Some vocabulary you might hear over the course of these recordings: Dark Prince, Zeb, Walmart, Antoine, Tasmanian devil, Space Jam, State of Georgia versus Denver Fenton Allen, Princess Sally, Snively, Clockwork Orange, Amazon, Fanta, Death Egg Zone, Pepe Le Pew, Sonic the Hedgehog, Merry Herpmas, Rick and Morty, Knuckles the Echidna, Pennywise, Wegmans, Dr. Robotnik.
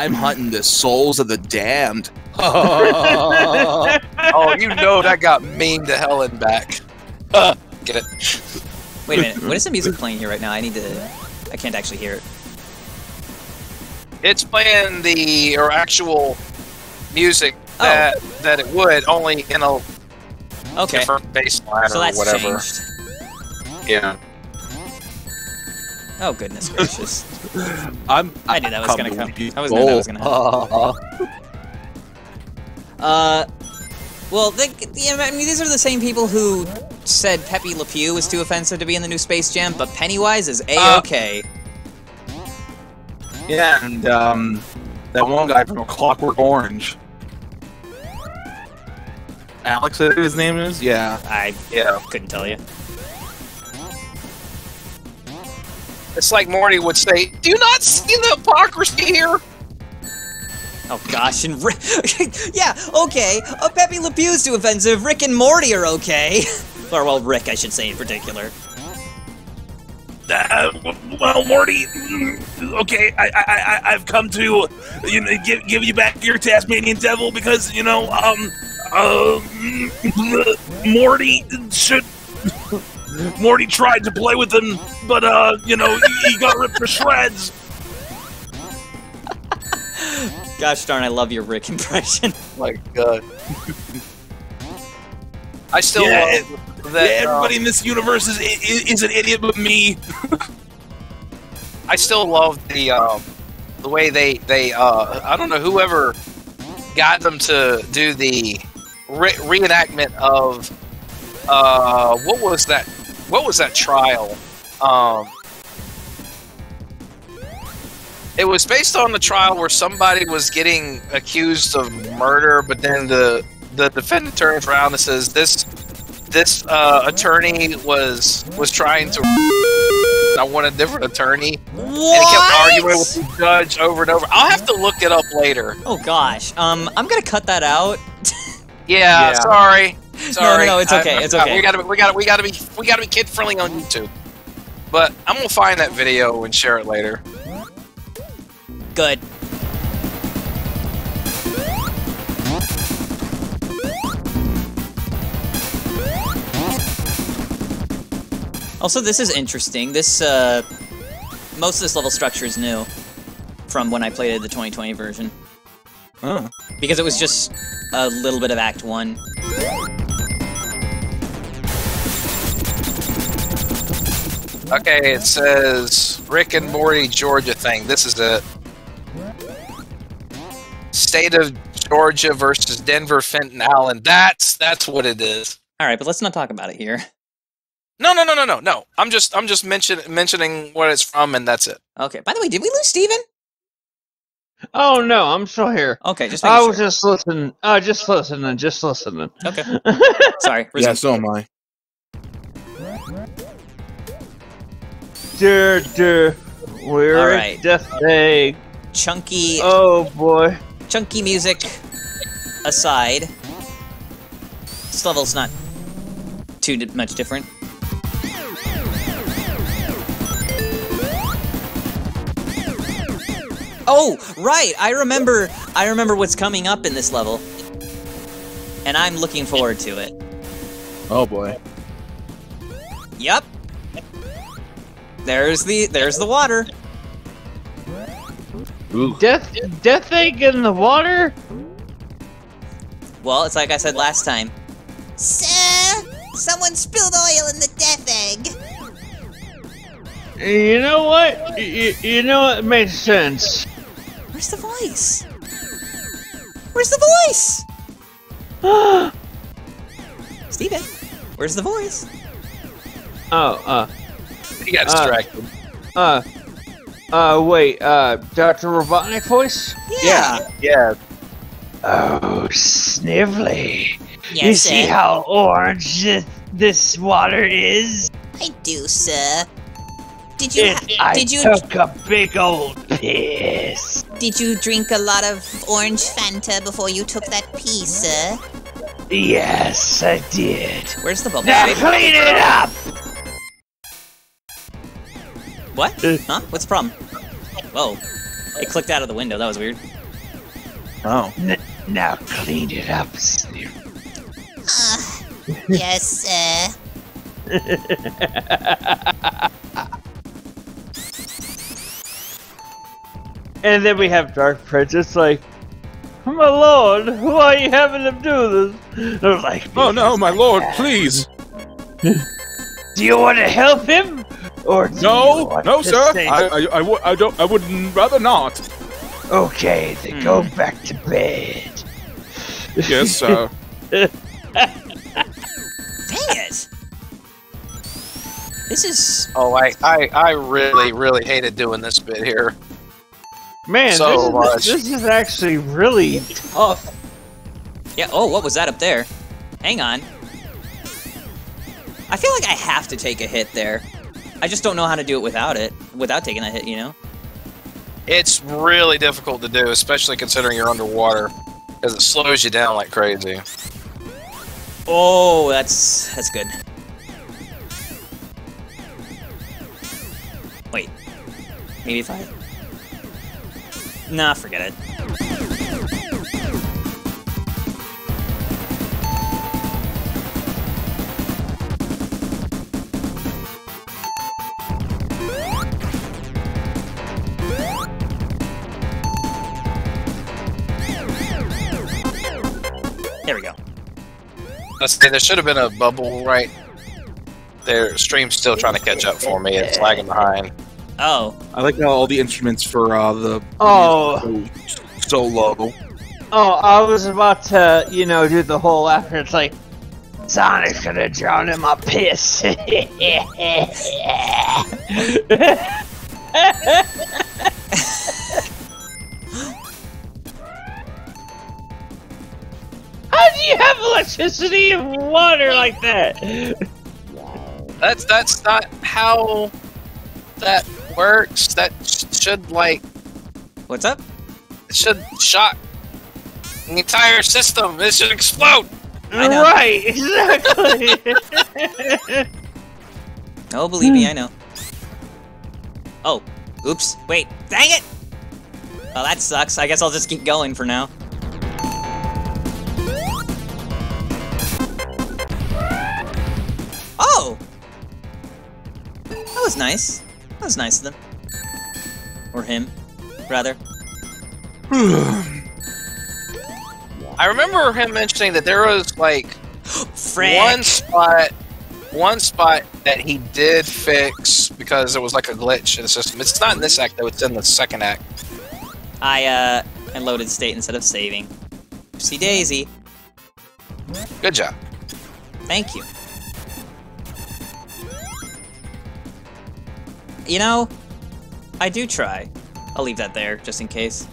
I'm hunting the souls of the damned. Oh, oh, you know that got mean to hell and back. Get it. Wait a minute. What is the music playing here right now? I need to... I can't actually hear it. It's playing the actual music that it would, only in a different bass line or whatever. Changed. Yeah. Oh goodness gracious! I knew that was gonna come. I was knew that was gonna happen. Well, I mean, these are the same people who said Pepe Le Pew was too offensive to be in the new Space Jam, but Pennywise is A-okay. Yeah, and that one guy from Clockwork Orange. Alex, his name is? Yeah. I couldn't tell you. It's like Morty would say, "Do you not see the hypocrisy here?" Oh gosh, and Rick yeah, okay. Oh, Pepe Le Pew's too offensive. Rick and Morty are okay. Or well, Rick, I should say in particular. Well, Morty. Okay, I've come to give you back your Tasmanian devil because Morty tried to play with him, but he got ripped to shreds. Gosh darn, I love your Rick impression. My God. I still love that. Yeah, everybody in this universe is an idiot but me. I still love the way they I don't know whoever got them to do the reenactment of what was that trial? It was based on the trial where somebody was getting accused of murder, but then the defendant turns around and says this attorney was trying to I want a different attorney. What? And he kept arguing with the judge over and over. I'll have to look it up later. Oh gosh. I'm gonna cut that out. Yeah, sorry. Sorry. No, it's okay. It's okay. We gotta be kid friendly on YouTube. But I'm gonna find that video and share it later. Good. Also, this is interesting. This most of this level structure is new from when I played the 2020 version. Oh. Because it was just a little bit of Act 1. Okay, it says Rick and Morty Georgia thing. This is it. State of Georgia versus Denver Fenton Allen. That's what it is. All right, but let's not talk about it here. No. I'm just mentioning what it's from, and that's it. Okay. By the way, did we lose Steven? Oh no, I'm still here. Okay, just making sure. I was just listening. Just listening. Okay. Sorry. Resume. Yeah, so am I. We're at Death Day. Chunky. Oh boy. Chunky music aside, this level's not too much different. Oh, right! I remember what's coming up in this level. And I'm looking forward to it. Oh boy. Yep. There's the water. Ooh. Death egg in the water? Well, it's like I said last time. Sir, someone spilled oil in the death egg. You know what? You know what makes sense. Where's the voice? Where's the voice? Steven, where's the voice? He got distracted. Wait, Dr. Robotnik voice? Yeah. Oh, Snively. Yes, you see how orange this water is? I do, sir. Did you took a big old piss. Did you drink a lot of orange Fanta before you took that pee, sir? Yes, I did. Where's the bubble? Now clean it up! What? Huh? What's the problem? Whoa. It clicked out of the window. That was weird. Oh. Now clean it up, Snively. Yes, sir. And then we have Dark Prince. It's like, my lord, why are you having them do this? They're like, oh no, my lord, please. Do you want to help him? Or do no, sir. I wouldn't rather not. Okay, then go back to bed. Yes, sir. Dang it! This is. Oh, I really, really hated doing this bit here. Man, so this is actually really tough. Yeah. Oh, what was that up there? Hang on. I feel like I have to take a hit there. I just don't know how to do it without it, without taking a hit, you know? It's really difficult to do, especially considering you're underwater, because it slows you down like crazy. Oh, that's good. Wait, maybe if I... Nah, forget it. There we go. Let's see, there should have been a bubble right there. Stream's still trying to catch up for me. It's lagging behind. Oh. I like how all the instruments for the so low. Oh, I was about to, you know, do the whole after. It's like, Sonic's gonna drown in my piss. How do you have electricity and water like that? That's not how that works. That should, like... What's up? It should shock the entire system. It should explode! I know. Right, exactly! Oh, believe me, I know. Oh, oops, wait, dang it! Well, that sucks. I guess I'll just keep going for now. That was nice. That was nice of them. Or him, rather. I remember him mentioning that there was, like, one spot that he did fix because there was, like, a glitch in the system. It's not in this act, though. It's in the second act. I loaded state instead of saving. Oopsie daisy. Good job. Thank you. You know, I do try. I'll leave that there, just in case.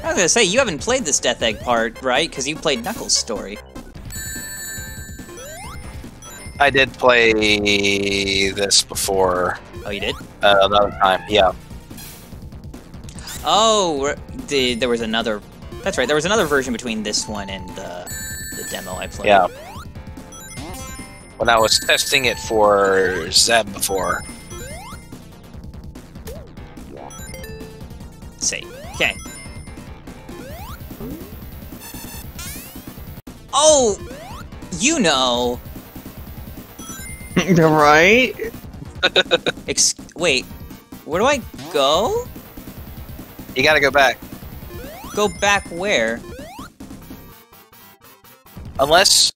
I was gonna say, you haven't played this Death Egg part, right? Because you played Knuckles' story. I did play this before. Oh, you did? Another time, yeah. Oh, there was another... That's right, there was another version between this one and the demo I played. Yeah. When I was testing it for Zeb before. See. Okay. Oh! You know! Right? Wait. Where do I go? You gotta go back. Go back where? Unless...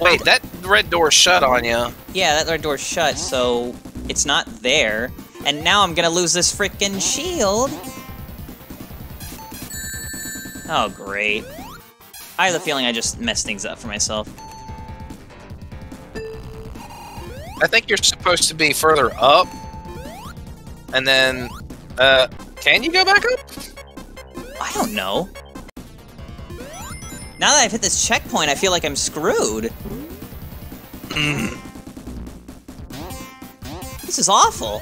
Wait, that red door shut on you. Yeah, that red door shut, so it's not there. And now I'm gonna lose this frickin' shield. Oh, great. I have the feeling I just messed things up for myself. I think you're supposed to be further up. And then, can you go back up? I don't know. Now that I've hit this checkpoint, I feel like I'm screwed. This is awful.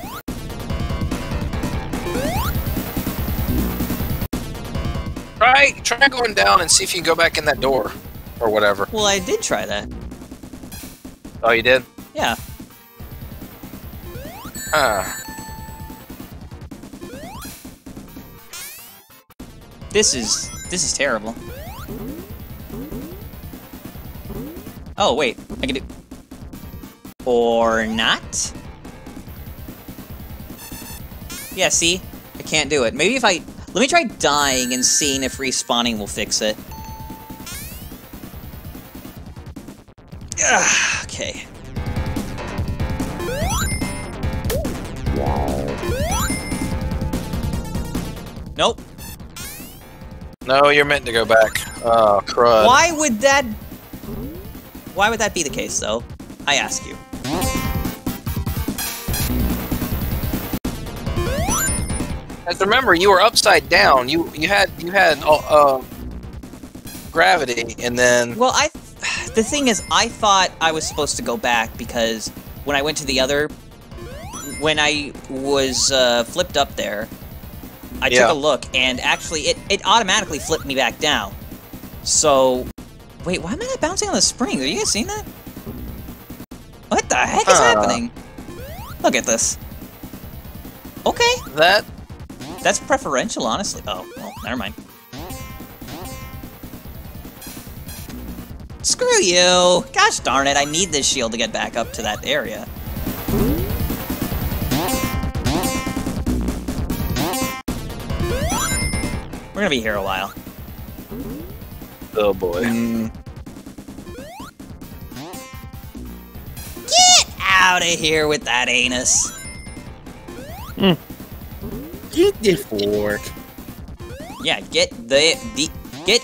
Try going down and see if you can go back in that door. Or whatever. Well, I did try that. Oh, you did? Yeah. This is terrible. Oh wait, I can do or not? Yeah, see? I can't do it. Maybe if I... Let me try dying and seeing if respawning will fix it. Ugh, okay. Nope. No, you're meant to go back. Oh, crud. Why would that be the case, though? I ask you. As remember, you were upside down. You had gravity, and then. Well, the thing is, I thought I was supposed to go back because when I went to the other, when I was flipped up there, I took a look, and actually, it automatically flipped me back down. So, wait, why am I not bouncing on the springs? Are you guys seeing that? What the heck is happening? Look at this. Okay. That's preferential, honestly. Oh, well, never mind. Screw you! Gosh darn it, I need this shield to get back up to that area. We're gonna be here a while. Oh boy. Get out of here with that anus! Mm. Get the fork. Yeah, get get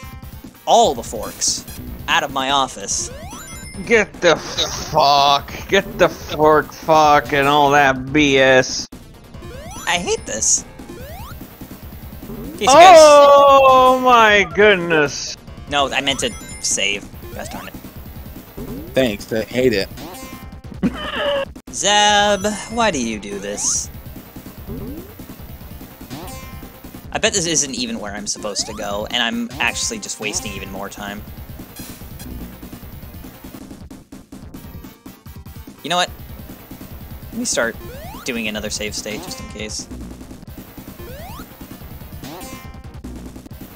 all the forks out of my office. Get the fuck. Get the fork, fuck, and all that BS. I hate this. Oh my goodness. No, I meant to save. Gosh darn it. Thanks, I hate it. Zeb, why do you do this? I bet this isn't even where I'm supposed to go, and I'm actually just wasting even more time. You know what? Let me start doing another save state, just in case.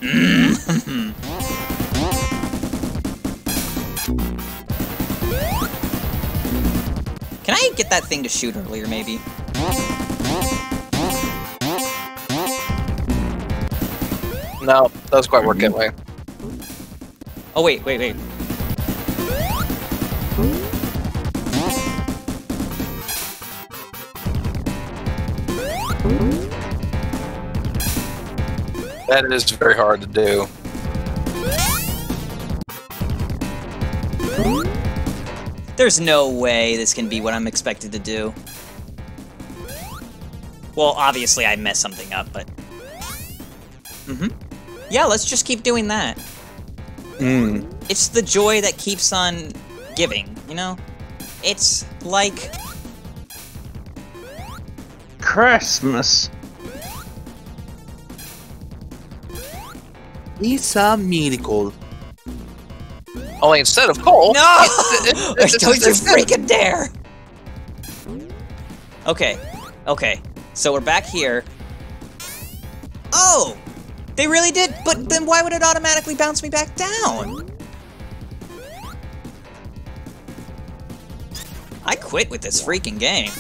Can I get that thing to shoot earlier, maybe? No, that doesn't quite work that way. Oh, wait. That is very hard to do. There's no way this can be what I'm expected to do. Well, obviously I messed something up, but... Mm-hmm. Yeah, let's just keep doing that. Mm. It's the joy that keeps on giving, you know? It's like... Christmas. It's a miracle. Only instead of coal... No! Don't you freaking dare! Okay. Okay. So we're back here. Oh! They really did, but then why would it automatically bounce me back down? I quit with this freaking game.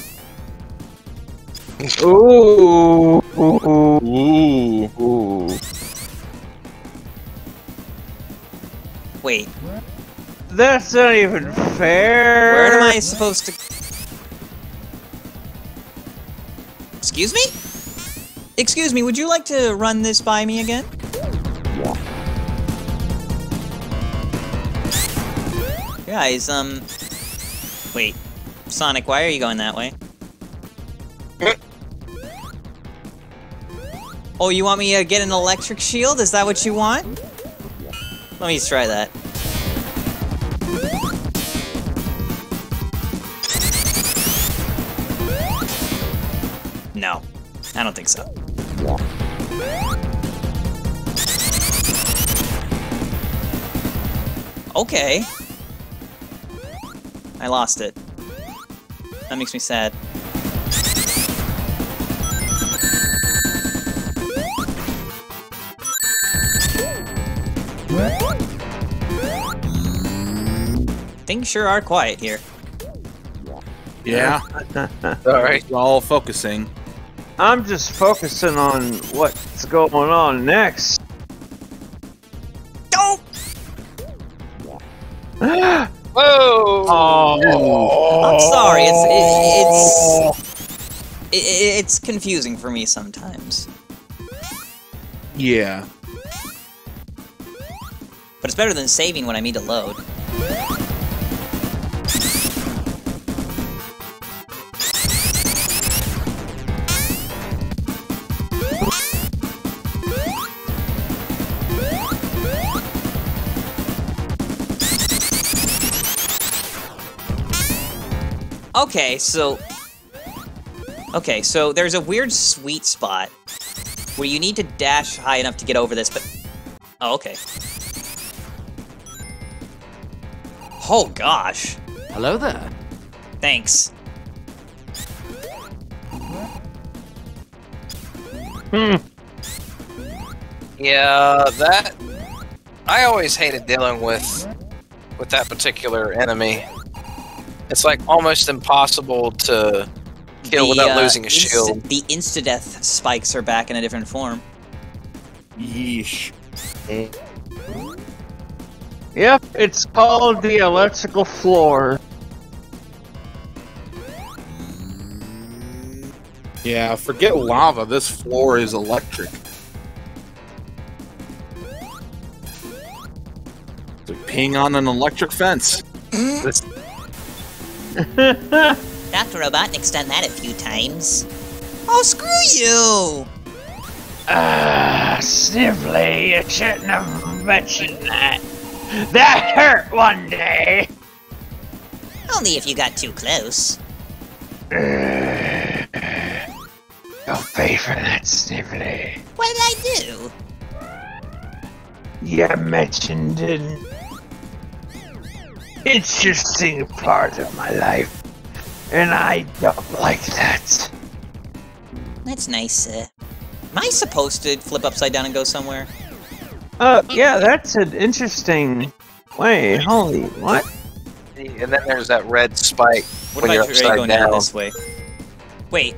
Ooh. Ooh. Ooh. Wait. That's not even fair. Where am I supposed to... Excuse me? Excuse me, would you like to run this by me again? Guys, wait. Sonic, why are you going that way? Oh, you want me to get an electric shield? Is that what you want? Let me try that. No. I don't think so. Okay. I lost it. That makes me sad. Things sure are quiet here. Yeah. All right. We're all focusing. I'm just focusing on what's going on next. Don't. Whoa! Oh. I'm sorry. It's confusing for me sometimes. Yeah. But it's better than saving when I need to load. Okay, so there's a weird sweet spot where you need to dash high enough to get over this, but... Oh, okay. Oh, gosh. Hello there. Thanks. Hmm. Yeah, that... I always hated dealing with that particular enemy. It's like almost impossible to kill without losing a shield. The insta-death spikes are back in a different form. Yeesh. Yep, it's called the electrical floor. Yeah, forget lava. This floor is electric. So ping on an electric fence. This Dr. Robotnik's done that a few times. Oh, screw you! Snively, you shouldn't have mentioned that. That hurt one day! Only if you got too close. You'll pay for that, Snively. What did I do? You mentioned it. It's just a part of my life, and I don't like that. That's nice. Am I supposed to flip upside down and go somewhere? Yeah, that's an interesting way. Holy, what? And then there's that red spike when you're upside down. What about going this way? Wait.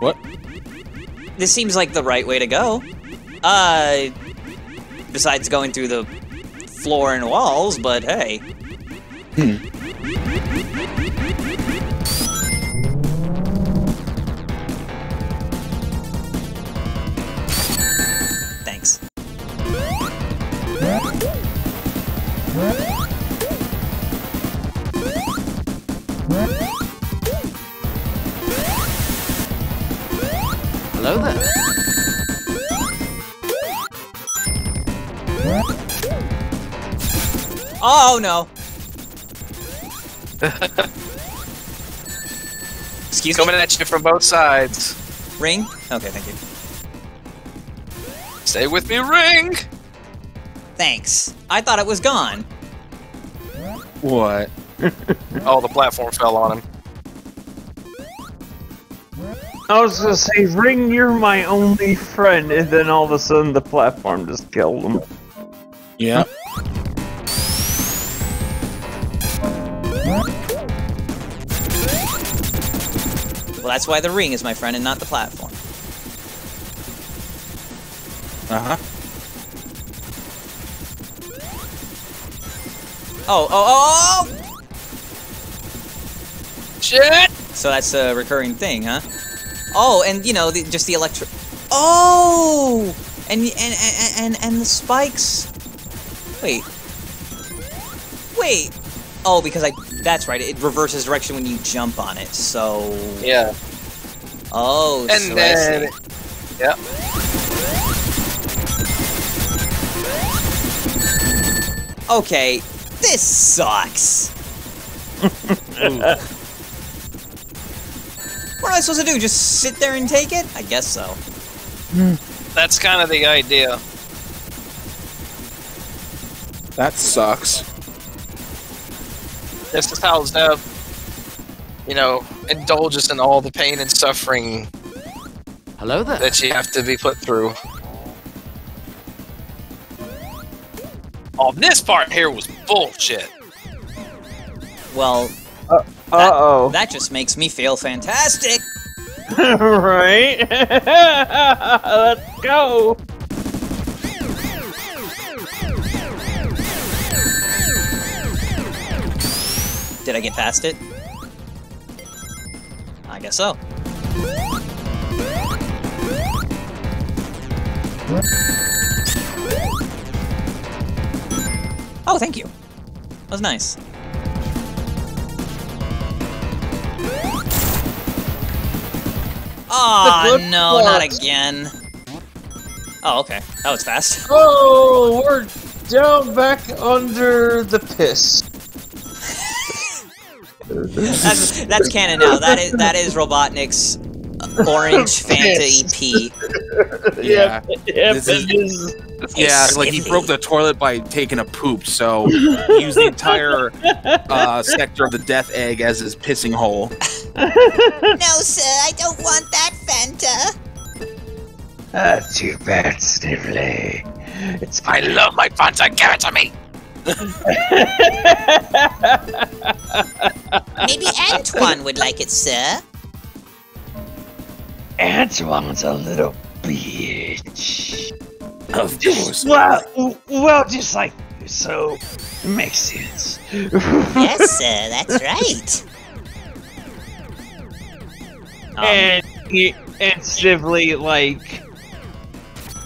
What? This seems like the right way to go. Besides going through the floor and walls, but hey. Hmm. Thanks. Hello there. Oh no! Excuse me? Coming at you from both sides. Ring? Okay, thank you. Stay with me, Ring! Thanks. I thought it was gone. What? Oh, the platform fell on him. I was gonna say, Ring, you're my only friend, and then all of a sudden the platform just killed him. Yeah. Well, that's why the ring is my friend and not the platform. Uh-huh. Oh! Shit! So that's a recurring thing, huh? Oh, and, you know, just the electric... Oh! And the spikes... Wait. Wait! Oh, because that's right, it reverses direction when you jump on it, so... Yeah. Oh, and so then... Yep. Okay, this sucks! What am I supposed to do, just sit there and take it? I guess so. That's kind of the idea. That sucks. This is how Zeb, you know, indulges in all the pain and suffering. Hello there. That you have to be put through. Oh, this part here was bullshit. Well, that just makes me feel fantastic. Right? Let's go. Did I get past it? I guess so. Oh, thank you. That was nice. Oh, no, not again. Oh, okay. That was fast. Oh, we're down back under the piss. That's canon now. That is Robotnik's orange Fanta EP. Yeah, like he broke the toilet by taking a poop, so he used the entire sector of the death egg as his pissing hole. No, sir, I don't want that Fanta. That's too bad, Snively. It's I love my Fanta. Give it to me. Maybe Antoine would like it, sir. Antoine's a little bitch. Of course. Well, just like you, so it makes sense. Yes, sir, that's right. And Snively, like,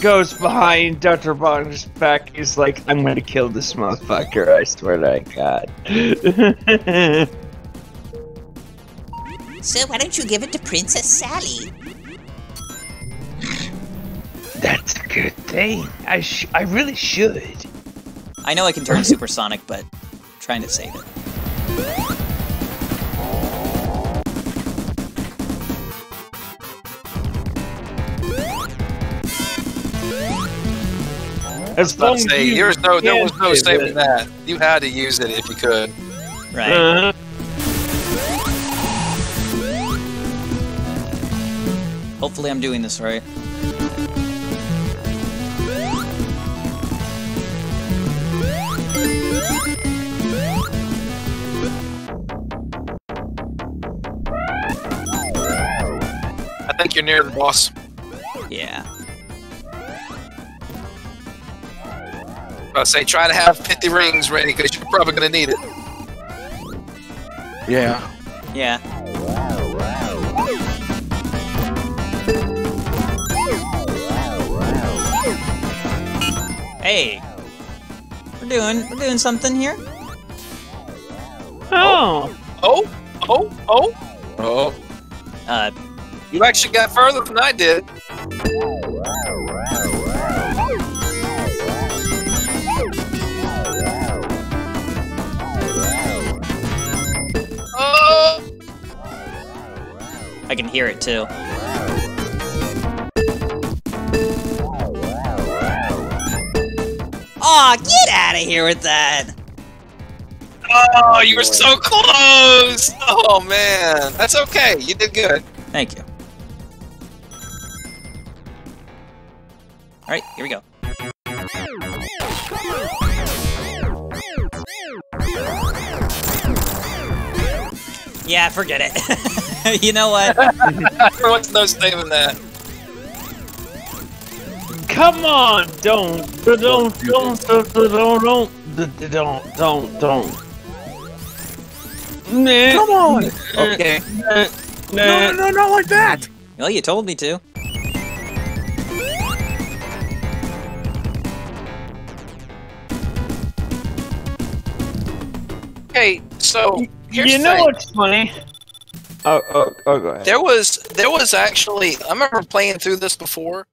goes behind Dr. Bong's back. He's like, I'm gonna kill this motherfucker, I swear to God. So why don't you give it to Princess Sally? That's a good thing. I really should. I know I can turn supersonic, but I'm trying to save it. As long as there was no saving that. You had to use it if you could. Right. Hopefully I'm doing this right. I think you're near the boss. Yeah. I say try to have 50 rings ready because you're probably gonna need it. Yeah. Yeah. Hey, we're doing something here. Oh. You actually got further than I did. I can hear it too. Aw, get out of here with that! Oh, you were so close! Oh man, that's okay. You did good. Thank you. All right, here we go. Yeah, forget it. You know what? Everyone's no saving that. Come on, don't. Come on. Okay. No, not like that. Well, you told me to. Okay, so here's the thing. You know what's funny? Oh, go ahead. There was actually, I remember playing through this before.